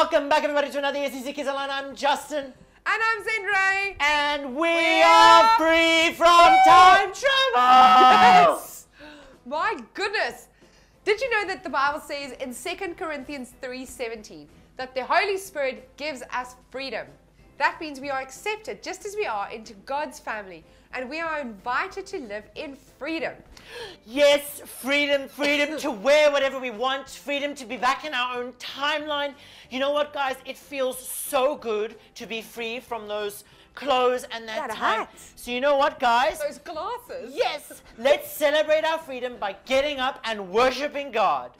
Welcome back, everybody, to another ECC Kids Online. I'm Justin. And I'm Zindray. And we are free from time travel. Yes. My goodness. Did you know that the Bible says in 2 Corinthians 3:17 that the Holy Spirit gives us freedom? That means we are accepted just as we are into God's family, and we are invited to live in freedom. Yes, freedom, freedom to wear whatever we want, freedom to be back in our own timeline. You know what, guys? It feels so good to be free from those clothes and that time. Hat. So you know what, guys? Those glasses. Yes, let's celebrate our freedom by getting up and worshiping God.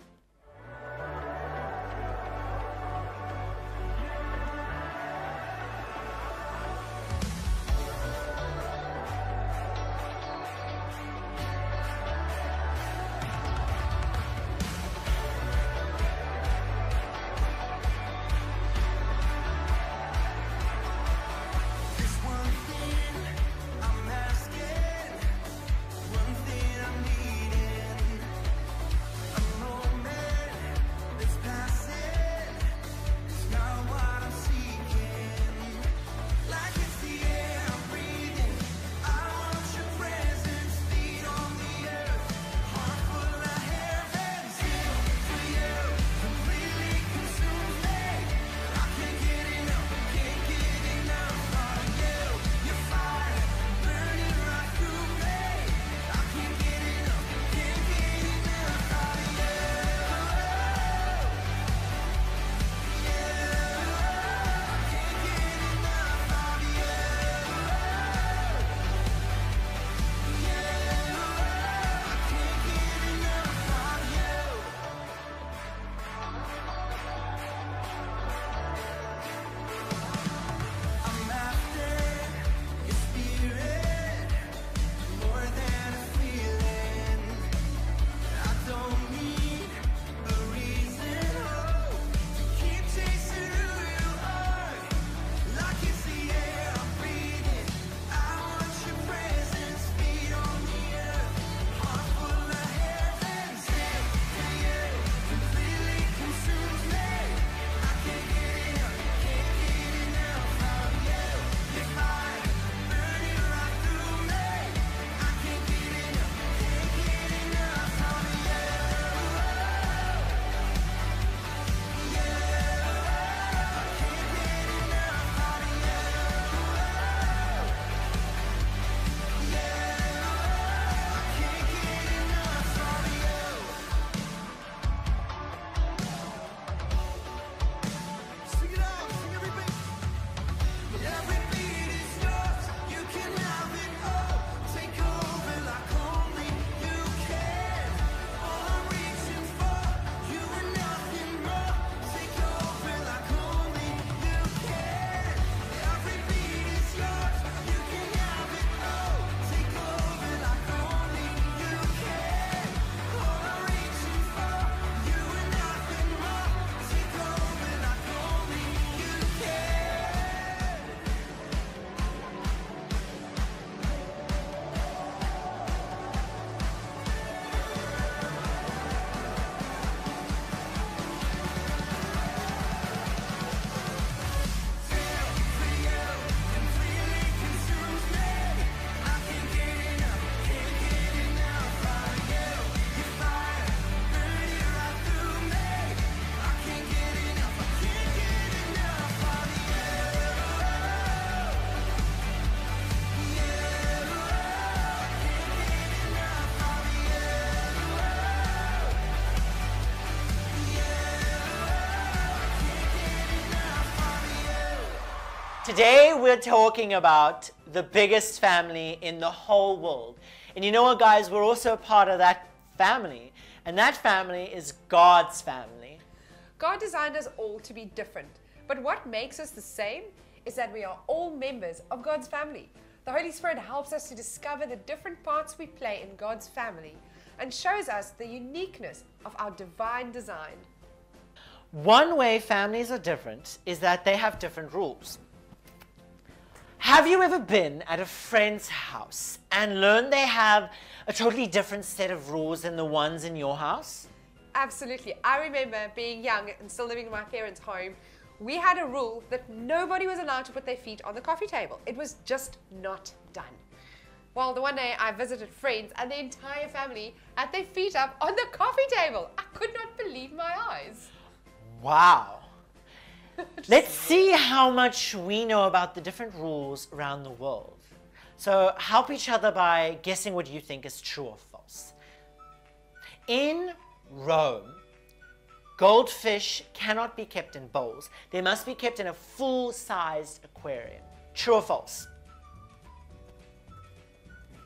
Today we're talking about the biggest family in the whole world. And you know what, guys, we're also part of that family. And that family is God's family. God designed us all to be different. But what makes us the same is that we are all members of God's family. The Holy Spirit helps us to discover the different parts we play in God's family and shows us the uniqueness of our divine design. One way families are different is that they have different rules. Have you ever been at a friend's house and learned they have a totally different set of rules than the ones in your house? Absolutely. I remember being young and still living in my parents' home we had a rule that nobody was allowed to put their feet on the coffee table. It was just not done. Well, the one day I visited friends and the entire family had their feet up on the coffee table. I could not believe my eyes. Wow. Let's see how much we know about the different rules around the world. So help each other by guessing what you think is true or false. In Rome, goldfish cannot be kept in bowls. They must be kept in a full-sized aquarium. True or false?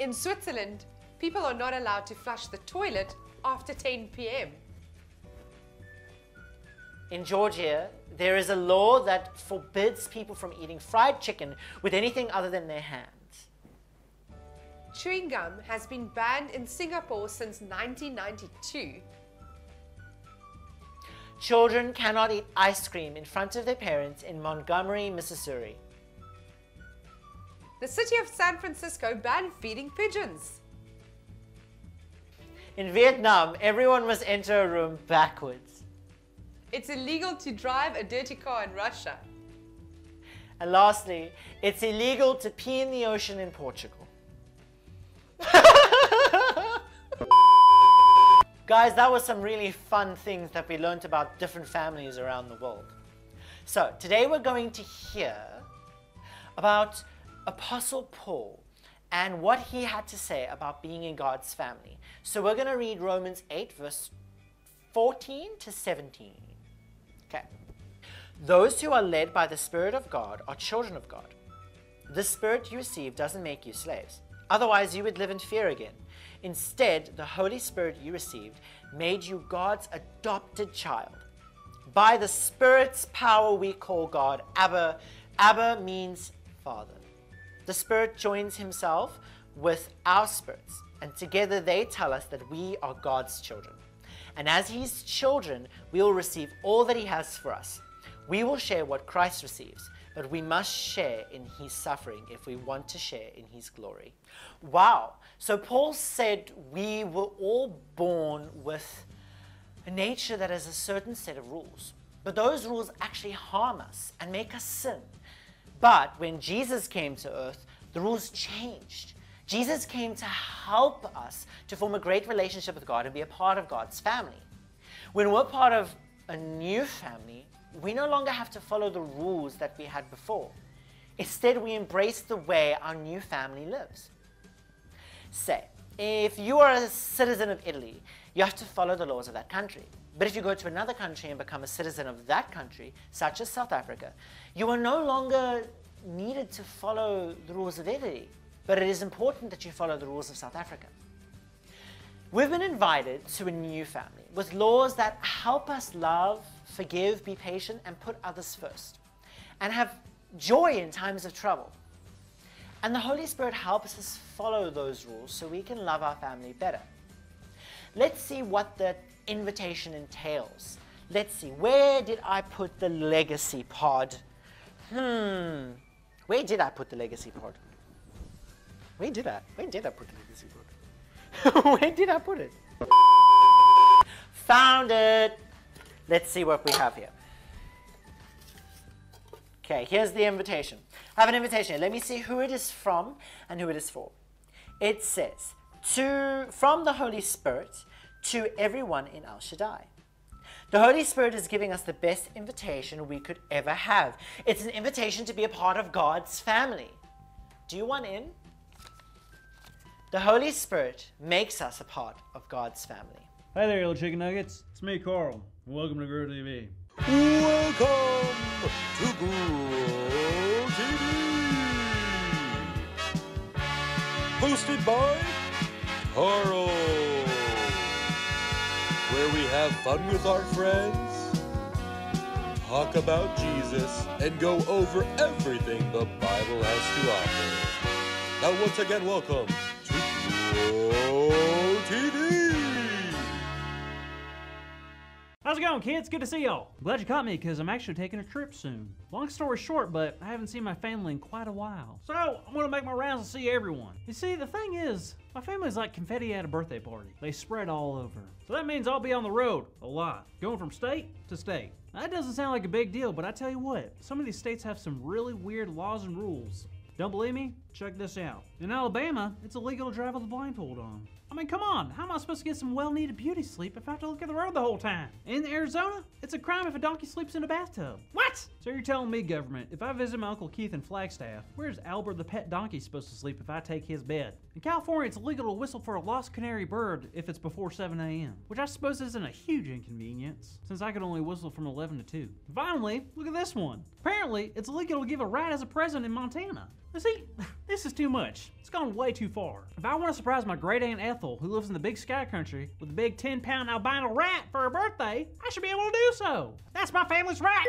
In Switzerland, people are not allowed to flush the toilet after 10 p.m. In Georgia, there is a law that forbids people from eating fried chicken with anything other than their hands. Chewing gum has been banned in Singapore since 1992. Children cannot eat ice cream in front of their parents in Montgomery, Missouri. The city of San Francisco banned feeding pigeons. In Vietnam, everyone must enter a room backwards. It's illegal to drive a dirty car in Russia. And lastly, it's illegal to pee in the ocean in Portugal. Guys, that was some really fun things that we learned about different families around the world. So today we're going to hear about Apostle Paul and what he had to say about being in God's family. So we're going to read Romans 8 verse 14 to 17. Okay. Those who are led by the Spirit of God are children of God. The Spirit you receive doesn't make you slaves. Otherwise you would live in fear again. Instead, the Holy Spirit you received made you God's adopted child. By the Spirit's power we call God Abba. Abba means Father. The Spirit joins himself with our spirits, and together they tell us that we are God's children. And as his children, we will receive all that he has for us. We will share what Christ receives, but we must share in his suffering if we want to share in his glory. Wow. So Paul said we were all born with a nature that has a certain set of rules, but those rules actually harm us and make us sin. But when Jesus came to earth, the rules changed. Jesus came to help us to form a great relationship with God and be a part of God's family. When we're part of a new family, we no longer have to follow the rules that we had before. Instead, we embrace the way our new family lives. Say, if you are a citizen of Italy, you have to follow the laws of that country. But if you go to another country and become a citizen of that country, such as South Africa, you are no longer needed to follow the rules of Italy, but it is important that you follow the rules of South Africa. We've been invited to a new family with laws that help us love, forgive, be patient, and put others first, and have joy in times of trouble. And the Holy Spirit helps us follow those rules so we can love our family better. Let's see what the invitation entails. Let's see, where did I put the legacy pod? Where did I put the legacy pod? Where did I put the legacy pod? Where did I put it? Found it! Let's see what we have here. Okay, here's the invitation. I have an invitation. Let me see who it is from and who it is for. It says, from the Holy Spirit to everyone in El Shaddai. The Holy Spirit is giving us the best invitation we could ever have. It's an invitation to be a part of God's family. Do you want in? The Holy Spirit makes us a part of God's family. Hi there, little chicken nuggets. It's me, Carl. Welcome to Groove TV. Welcome to Groove TV. Hosted by Carl. Where we have fun with our friends, talk about Jesus, and go over everything the Bible has to offer. Now once again, welcome to Groove TV. How's it going, kids? Good to see y'all. I'm glad you caught me because I'm actually taking a trip soon. Long story short, but I haven't seen my family in quite a while. So I'm gonna make my rounds and see everyone. You see, the thing is, my family's like confetti at a birthday party. They spread all over. So that means I'll be on the road a lot, going from state to state. That doesn't sound like a big deal, but I tell you what, some of these states have some really weird laws and rules. Don't believe me? Check this out. In Alabama, it's illegal to drive with a blindfold on. I mean, come on, how am I supposed to get some well-needed beauty sleep if I have to look at the road the whole time? In Arizona, it's a crime if a donkey sleeps in a bathtub. What? So you're telling me, government, if I visit my Uncle Keith in Flagstaff, where's Albert the pet donkey supposed to sleep if I take his bed? In California, it's illegal to whistle for a lost canary bird if it's before 7 a.m., which I suppose isn't a huge inconvenience, since I could only whistle from 11 to 2. Finally, look at this one. Apparently, it's illegal to give a rat as a present in Montana. You see, this is too much. It's gone way too far. If I want to surprise my great aunt Ethel, who lives in the big sky country, with a big 10-pound albino rat for her birthday, I should be able to do so. That's my family's rats.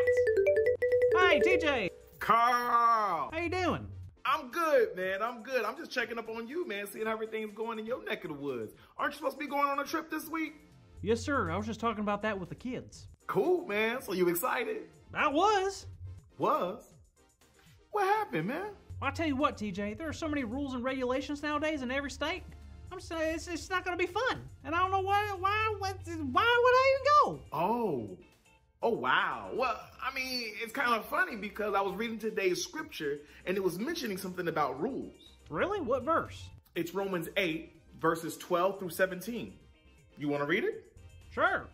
Hey, TJ. Carl. How you doing? I'm good, man. I'm good. I'm just checking up on you, man, seeing how everything's going in your neck of the woods. Aren't you supposed to be going on a trip this week? Yes, sir. I was just talking about that with the kids. Cool, man. So you excited? I was. Was? What happened, man? Well, I tell you what, TJ, there are so many rules and regulations nowadays in every state. I'm saying it's not gonna be fun, and I don't know why would I even go? Oh wow. Well, I mean, it's kind of funny because I was reading today's scripture and it was mentioning something about rules. Really? What verse? It's Romans 8, verses 12 through 17. You want to read it? Sure.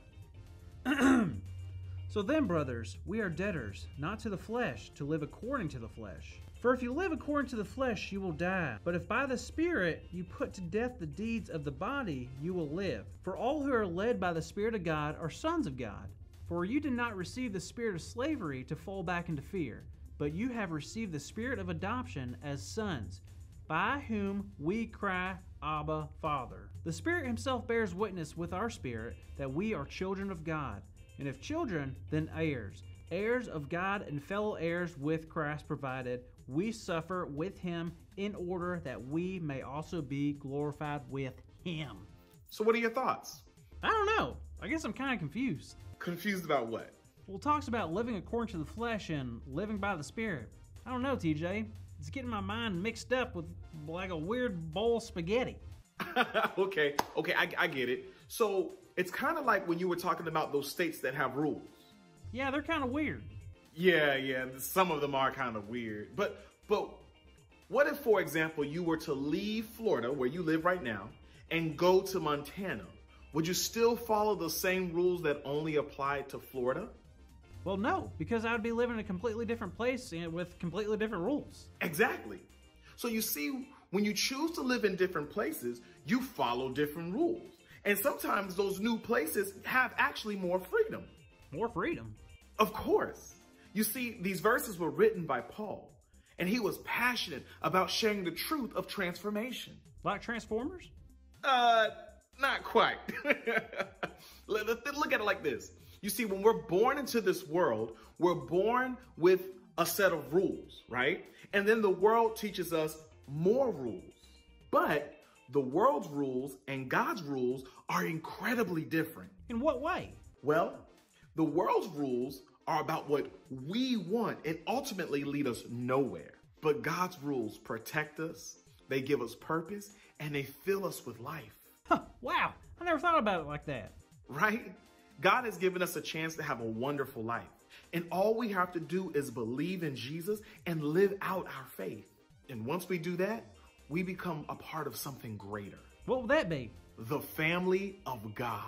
So then, brothers, we are debtors, not to the flesh, to live according to the flesh. For if you live according to the flesh, you will die. But if by the Spirit you put to death the deeds of the body, you will live. For all who are led by the Spirit of God are sons of God. For you did not receive the spirit of slavery to fall back into fear, but you have received the Spirit of adoption as sons, by whom we cry, Abba, Father. The Spirit himself bears witness with our spirit that we are children of God. And if children, then heirs. Heirs of God and fellow heirs with Christ, provided we suffer with him in order that we may also be glorified with him. So what are your thoughts? I don't know. I guess I'm kind of confused. Confused about what? Well, it talks about living according to the flesh and living by the Spirit. I don't know, TJ. It's getting my mind mixed up with like a weird bowl of spaghetti. Okay, I get it. So it's kind of like when you were talking about those states that have rules. Yeah, they're kind of weird. Yeah, some of them are kind of weird. But what if, for example, you were to leave Florida, where you live right now, and go to Montana? Would you still follow the same rules that only apply to Florida? Well, no, because I'd be living in a completely different place with completely different rules. Exactly. So you see, when you choose to live in different places, you follow different rules. And sometimes those new places have actually more freedom. More freedom? Of course. You see, these verses were written by Paul, and he was passionate about sharing the truth of transformation. Like Transformers? Not quite. Look at it like this. You see, when we're born into this world, we're born with a set of rules, right? And then the world teaches us more rules. But the world's rules and God's rules are incredibly different. In what way? Well, the world's rules are about what we want and ultimately lead us nowhere. But God's rules protect us, they give us purpose, and they fill us with life. Huh, wow, I never thought about it like that. Right? God has given us a chance to have a wonderful life. And all we have to do is believe in Jesus and live out our faith. And once we do that, we become a part of something greater. What would that be? The family of God.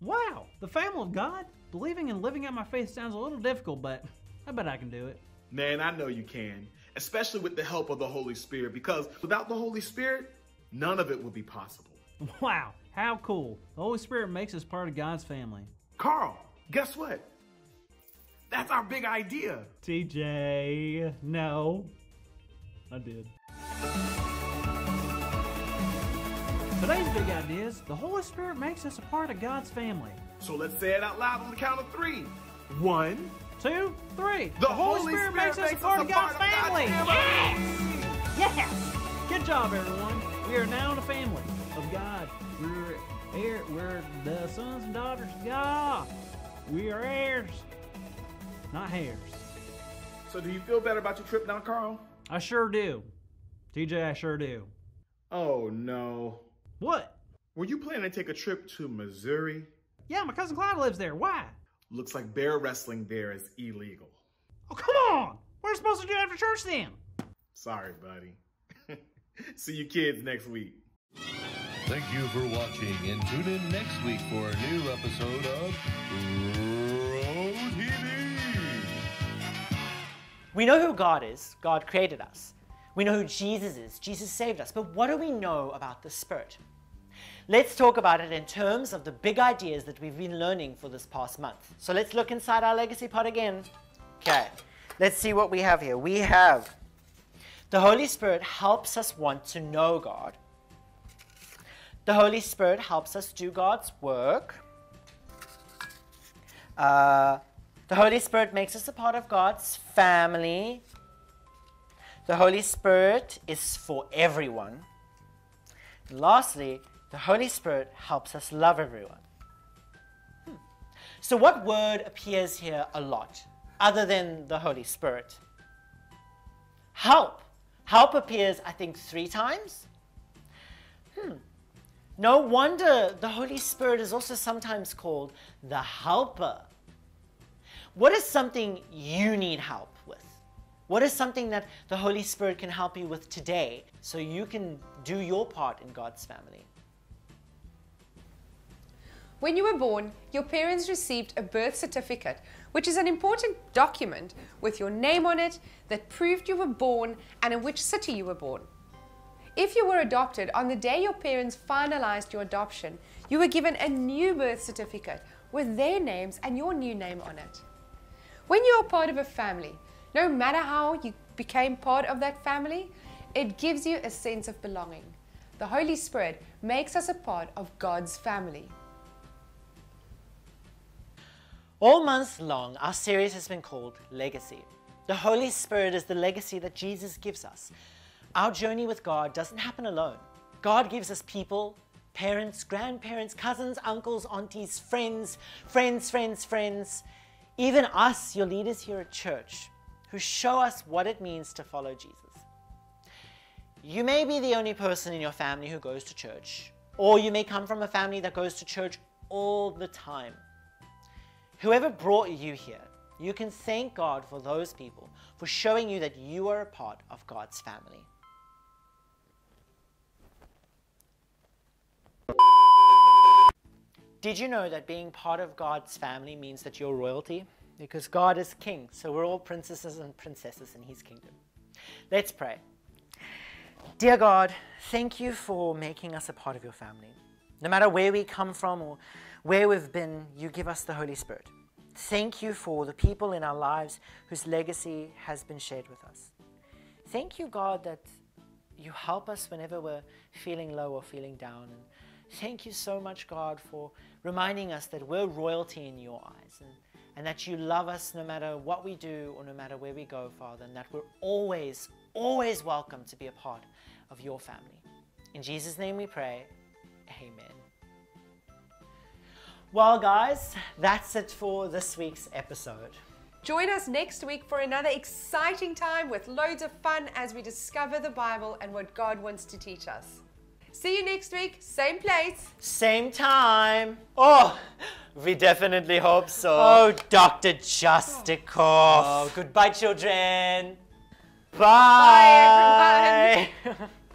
Wow, the family of God? Believing and living out my faith sounds a little difficult, but I bet I can do it. Man, I know you can, especially with the help of the Holy Spirit, because without the Holy Spirit, none of it would be possible. Wow, how cool. The Holy Spirit makes us part of God's family. Carl, guess what? That's our big idea. TJ, no. I did. Today's big idea is the Holy Spirit makes us a part of God's family. So let's say it out loud on the count of 3. 1, 2, 3. The Holy Spirit makes us a part of God's family. Yes! Yes! Good job, everyone. We are now in a family of God. We're the sons and daughters of God. We are heirs, not hares. So do you feel better about your trip now, Carl? I sure do. TJ, I sure do. Oh, no. What? Were you planning to take a trip to Missouri? Yeah, my cousin Clyde lives there. Why? Looks like bear wrestling there is illegal. Oh, come on! What are we supposed to do after church then? Sorry, buddy. See you kids next week. Thank you for watching, and tune in next week for a new episode of Groove TV. We know who God is. God created us. We know who Jesus is. Jesus saved us. But what do we know about the Spirit? Let's talk about it in terms of the big ideas that we've been learning for this past month. So let's look inside our legacy pod again. Okay, let's see what we have here. We have the Holy Spirit helps us want to know God. The Holy Spirit helps us do God's work. The Holy Spirit makes us a part of God's family. The Holy Spirit is for everyone. And lastly, the Holy Spirit helps us love everyone. So what word appears here a lot, other than the Holy Spirit? Help. Help appears, I think, 3 times. No wonder the Holy Spirit is also sometimes called the helper. What is something you need help with? What is something that the Holy Spirit can help you with today so you can do your part in God's family? When you were born, your parents received a birth certificate, which is an important document with your name on it that proved you were born and in which city you were born. If you were adopted, on the day your parents finalized your adoption, you were given a new birth certificate with their names and your new name on it. When you are part of a family, no matter how you became part of that family, it gives you a sense of belonging. The Holy Spirit makes us a part of God's family. All month long, our series has been called Legacy. The Holy Spirit is the legacy that Jesus gives us. Our journey with God doesn't happen alone. God gives us people, parents, grandparents, cousins, uncles, aunties, friends, even us, your leaders here at church, who show us what it means to follow Jesus. You may be the only person in your family who goes to church, or you may come from a family that goes to church all the time. Whoever brought you here, you can thank God for those people, for showing you that you are a part of God's family. Did you know that being part of God's family means that you're royalty? Because God is king, so we're all princes and princesses in his kingdom. Let's pray. Dear God, thank you for making us a part of your family. No matter where we come from or where we've been, you give us the Holy Spirit. Thank you for the people in our lives whose legacy has been shared with us. Thank you, God, that you help us whenever we're feeling low or feeling down. And thank you so much, God, for reminding us that we're royalty in your eyes, and that you love us no matter what we do or no matter where we go, Father, and that we're always, always welcome to be a part of your family. In Jesus' name we pray, amen. Well, guys, that's it for this week's episode. Join us next week for another exciting time with loads of fun as we discover the Bible and what God wants to teach us. See you next week, same place, same time. Oh, we definitely hope so. Oh, Dr. Justicoff. Oh, goodbye, children. Bye, everyone.